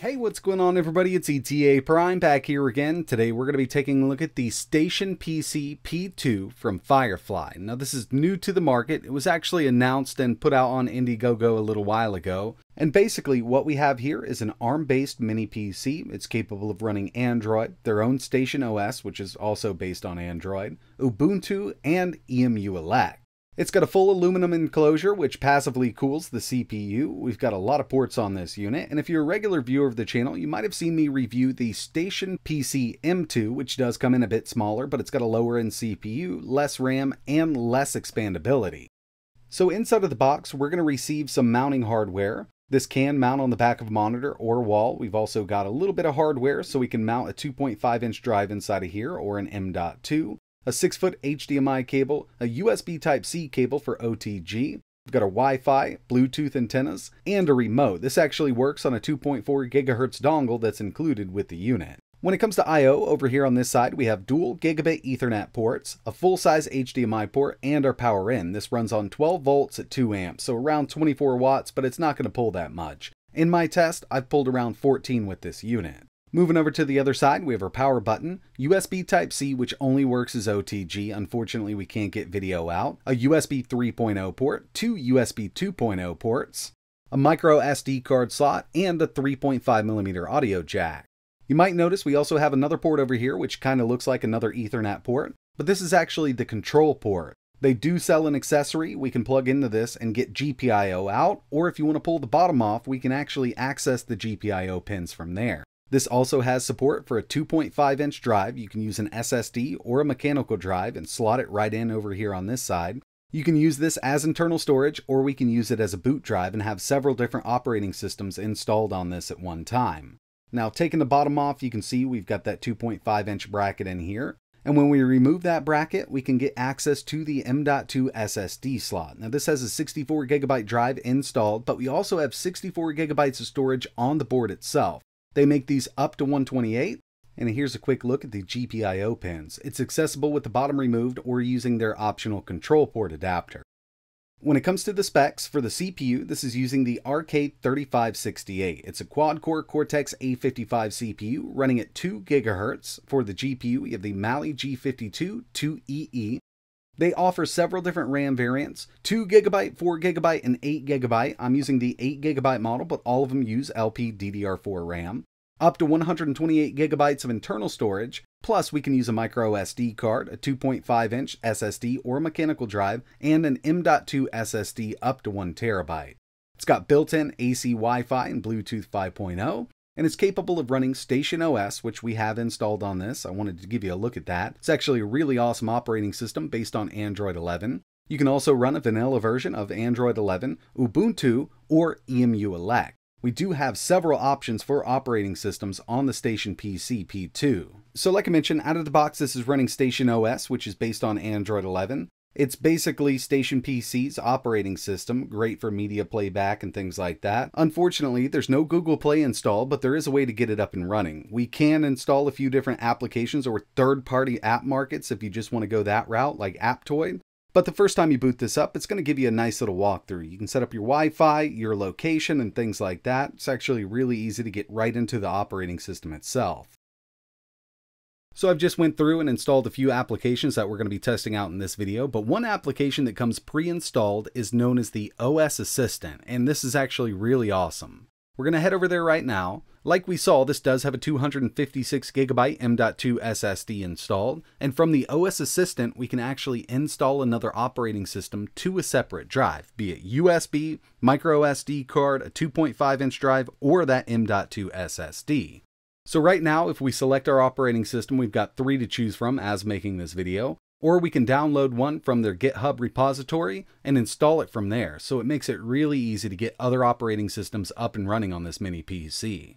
Hey, what's going on everybody? It's ETA Prime back here again. Today we're going to be taking a look at the Station PC P2 from Firefly. Now this is new to the market. It was actually announced and put out on Indiegogo a little while ago. And basically what we have here is an ARM-based mini PC. It's capable of running Android, their own Station OS, which is also based on Android, Ubuntu, and EmuElec. It's got a full aluminum enclosure, which passively cools the CPU. We've got a lot of ports on this unit, and if you're a regular viewer of the channel, you might have seen me review the Station PC M2, which does come in a bit smaller, but it's got a lower-end CPU, less RAM, and less expandability. So inside of the box, we're going to receive some mounting hardware. This can mount on the back of a monitor or wall. We've also got a little bit of hardware, so we can mount a 2.5-inch drive inside of here, or an M.2. a 6-foot HDMI cable, a USB Type-C cable for OTG, we've got a Wi-Fi, Bluetooth antennas, and a remote. This actually works on a 2.4 gigahertz dongle that's included with the unit. When it comes to I.O., over here on this side, we have dual gigabit Ethernet ports, a full-size HDMI port, and our power in. This runs on 12 volts at 2 amps, so around 24 watts, but it's not going to pull that much. In my test, I've pulled around 14 with this unit. Moving over to the other side, we have our power button, USB Type-C, which only works as OTG. Unfortunately, we can't get video out. A USB 3.0 port, two USB 2.0 ports, a micro SD card slot, and a 3.5mm audio jack. You might notice we also have another port over here, which kind of looks like another Ethernet port, but this is actually the control port. They do sell an accessory. We can plug into this and get GPIO out, or if you want to pull the bottom off, we can actually access the GPIO pins from there. This also has support for a 2.5-inch drive. You can use an SSD or a mechanical drive and slot it right in over here on this side. You can use this as internal storage, or we can use it as a boot drive and have several different operating systems installed on this at one time. Now, taking the bottom off, you can see we've got that 2.5-inch bracket in here. And when we remove that bracket, we can get access to the M.2 SSD slot. Now this has a 64GB drive installed, but we also have 64GB of storage on the board itself. They make these up to 128, and here's a quick look at the GPIO pins. It's accessible with the bottom removed or using their optional control port adapter. When it comes to the specs, for the CPU, this is using the RK3568. It's a quad-core Cortex A55 CPU running at 2 GHz. For the GPU, we have the Mali G52 2EE. They offer several different RAM variants, 2GB, 4GB, and 8GB. I'm using the 8GB model, but all of them use LPDDR4 RAM. Up to 128GB of internal storage, plus we can use a micro SD card, a 2.5-inch SSD or mechanical drive, and an M.2 SSD up to 1TB. It's got built-in AC Wi-Fi and Bluetooth 5.0. And it's capable of running Station OS, which we have installed on this. I wanted to give you a look at that. It's actually a really awesome operating system based on Android 11. You can also run a vanilla version of Android 11, Ubuntu, or EmuElec. We do have several options for operating systems on the Station PC P2. So like I mentioned, out of the box, this is running Station OS, which is based on Android 11. It's basically Station PC's operating system, great for media playback and things like that. Unfortunately, there's no Google Play install, but there is a way to get it up and running. We can install a few different applications or third-party app markets if you just want to go that route, like Aptoid. But the first time you boot this up, it's going to give you a nice little walkthrough. You can set up your Wi-Fi, your location, and things like that. It's actually really easy to get right into the operating system itself. So I've just went through and installed a few applications that we're going to be testing out in this video, but one application that comes pre-installed is known as the OS Assistant, and this is actually really awesome. We're going to head over there right now. Like we saw, this does have a 256GB M.2 SSD installed, and from the OS Assistant, we can actually install another operating system to a separate drive, be it USB, micro SD card, a 2.5-inch drive, or that M.2 SSD. So right now, if we select our operating system, we've got 3 to choose from as making this video, or we can download one from their GitHub repository and install it from there. So it makes it really easy to get other operating systems up and running on this mini PC.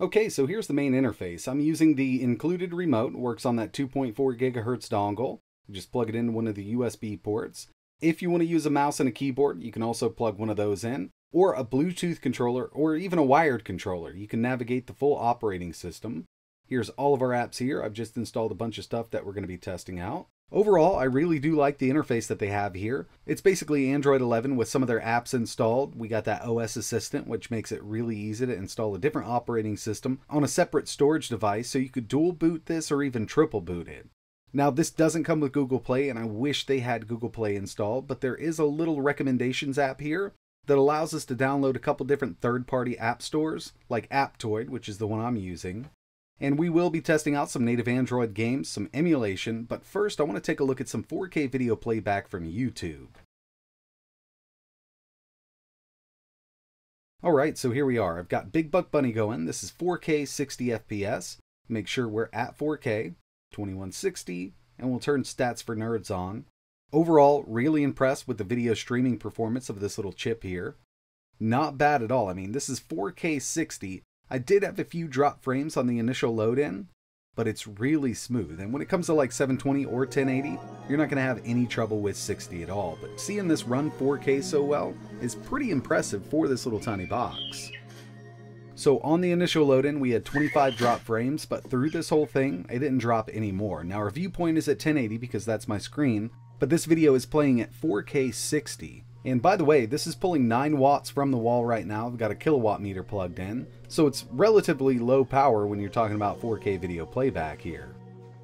Okay, so here's the main interface. I'm using the included remote, works on that 2.4 gigahertz dongle. You just plug it into one of the USB ports. If you want to use a mouse and a keyboard, you can also plug one of those in, or a Bluetooth controller, or even a wired controller. You can navigate the full operating system. Here's all of our apps here. I've just installed a bunch of stuff that we're going to be testing out. Overall, I really do like the interface that they have here. It's basically Android 11 with some of their apps installed. We got that OS Assistant, which makes it really easy to install a different operating system on a separate storage device, so you could dual boot this or even triple boot it. Now, this doesn't come with Google Play, and I wish they had Google Play installed, but there is a little recommendations app here that allows us to download a couple different third-party app stores, like Aptoid, which is the one I'm using. And we will be testing out some native Android games, some emulation, but first I want to take a look at some 4K video playback from YouTube. Alright, so here we are. I've got Big Buck Bunny going. This is 4K 60 FPS. Make sure we're at 4K, 2160, and we'll turn Stats for Nerds on. Overall, really impressed with the video streaming performance of this little chip here. Not bad at all. I mean, this is 4K 60. I did have a few drop frames on the initial load-in, but it's really smooth. And when it comes to like 720 or 1080, you're not going to have any trouble with 60 at all. But seeing this run 4K so well is pretty impressive for this little tiny box. So on the initial load-in, we had 25 drop frames, but through this whole thing, I didn't drop any more. Now our viewpoint is at 1080 because that's my screen, but this video is playing at 4K 60. And by the way, this is pulling 9 watts from the wall right now. I've got a kilowatt meter plugged in, so it's relatively low power when you're talking about 4K video playback here.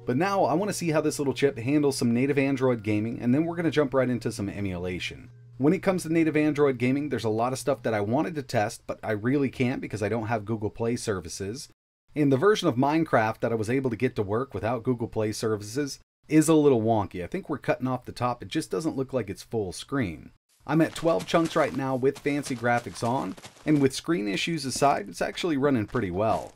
But now I want to see how this little chip handles some native Android gaming, and then we're going to jump right into some emulation. When it comes to native Android gaming, there's a lot of stuff that I wanted to test, but I really can't because I don't have Google Play services. And the version of Minecraft that I was able to get to work without Google Play services is a little wonky. I think we're cutting off the top. It just doesn't look like it's full screen. I'm at 12 chunks right now with fancy graphics on, and with screen issues aside, it's actually running pretty well.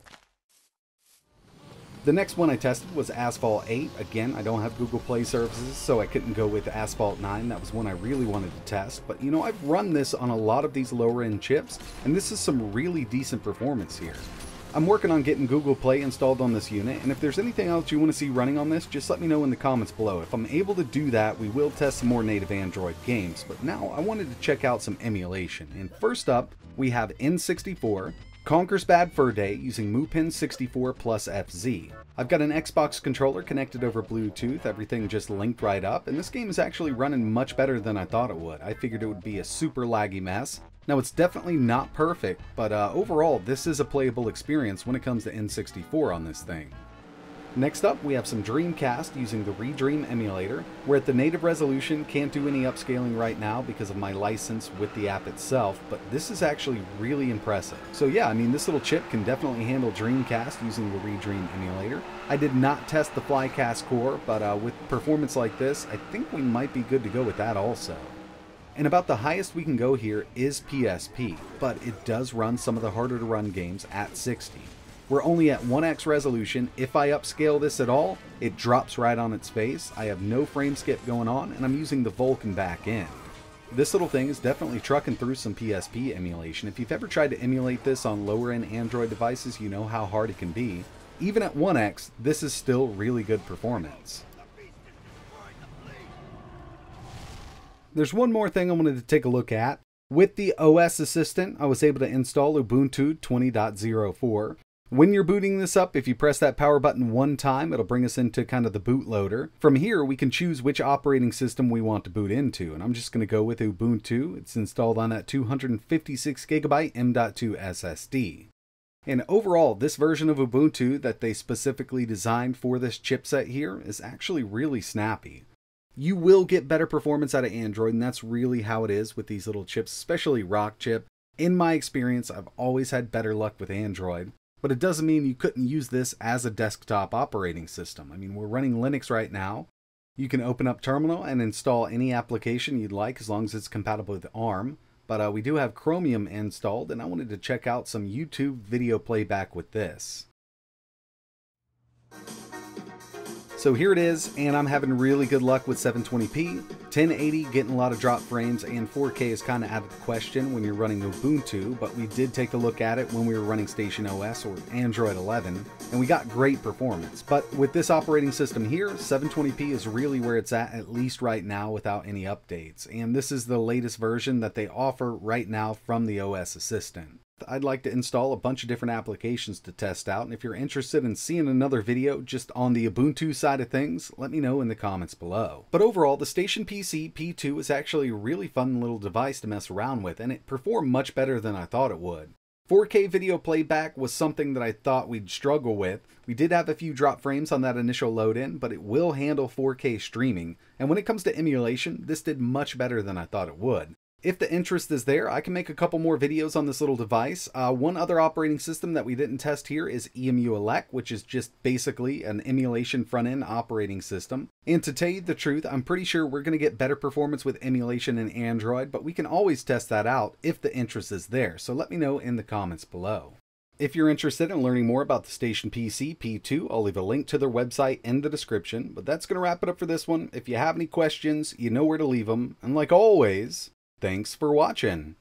The next one I tested was Asphalt 8. Again, I don't have Google Play services, so I couldn't go with Asphalt 9. That was one I really wanted to test, but you know, I've run this on a lot of these lower-end chips, and this is some really decent performance here. I'm working on getting Google Play installed on this unit, and if there's anything else you want to see running on this, just let me know in the comments below. If I'm able to do that, we will test some more native Android games, but now I wanted to check out some emulation. And first up, we have N64, Conker's Bad Fur Day using Mupen64Plus FZ. I've got an Xbox controller connected over Bluetooth, everything just linked right up, and this game is actually running much better than I thought it would. I figured it would be a super laggy mess. Now, it's definitely not perfect, but overall, this is a playable experience when it comes to N64 on this thing. Next up, we have some Dreamcast using the ReDream emulator. We're at the native resolution, can't do any upscaling right now because of my license with the app itself, but this is actually really impressive. So yeah, I mean, this little chip can definitely handle Dreamcast using the ReDream emulator. I did not test the Flycast core, but with performance like this, I think we might be good to go with that also. And about the highest we can go here is PSP, but it does run some of the harder to run games at 60. We're only at 1x resolution. If I upscale this at all, it drops right on its face. I have no frame skip going on, and I'm using the Vulcan back end. This little thing is definitely trucking through some PSP emulation. If you've ever tried to emulate this on lower end Android devices, you know how hard it can be. Even at 1x, this is still really good performance. There's one more thing I wanted to take a look at. With the OS Assistant, I was able to install Ubuntu 20.04. When you're booting this up, if you press that power button one time, it'll bring us into kind of the bootloader. From here, we can choose which operating system we want to boot into, and I'm just going to go with Ubuntu. It's installed on that 256 GB M.2 SSD. And overall, this version of Ubuntu that they specifically designed for this chipset here is actually really snappy. You will get better performance out of Android, and that's really how it is with these little chips, especially Rockchip. In my experience, I've always had better luck with Android, but it doesn't mean you couldn't use this as a desktop operating system. I mean, we're running Linux right now. You can open up Terminal and install any application you'd like as long as it's compatible with ARM, but we do have Chromium installed, and I wanted to check out some YouTube video playback with this. So here it is, and I'm having really good luck with 720p, 1080 getting a lot of drop frames, and 4K is kind of out of the question when you're running Ubuntu, but we did take a look at it when we were running Station OS or Android 11, and we got great performance. But with this operating system here, 720p is really where it's at least right now without any updates, and this is the latest version that they offer right now from the OS Assistant. test, I'd like to install a bunch of different applications to test out, and if you're interested in seeing another video just on the Ubuntu side of things, let me know in the comments below. But overall, the Station PC P2 is actually a really fun little device to mess around with, and it performed much better than I thought it would. 4K video playback was something that I thought we'd struggle with. We did have a few drop frames on that initial load in, but it will handle 4K streaming, and when it comes to emulation, this did much better than I thought it would. If the interest is there, I can make a couple more videos on this little device. One other operating system that we didn't test here is EmuElec, which is just basically an emulation front-end operating system. And to tell you the truth, I'm pretty sure we're going to get better performance with emulation in Android, but we can always test that out if the interest is there, so let me know in the comments below. If you're interested in learning more about the Station PC P2, I'll leave a link to their website in the description, but that's going to wrap it up for this one. If you have any questions, you know where to leave them, and like always, thanks for watching.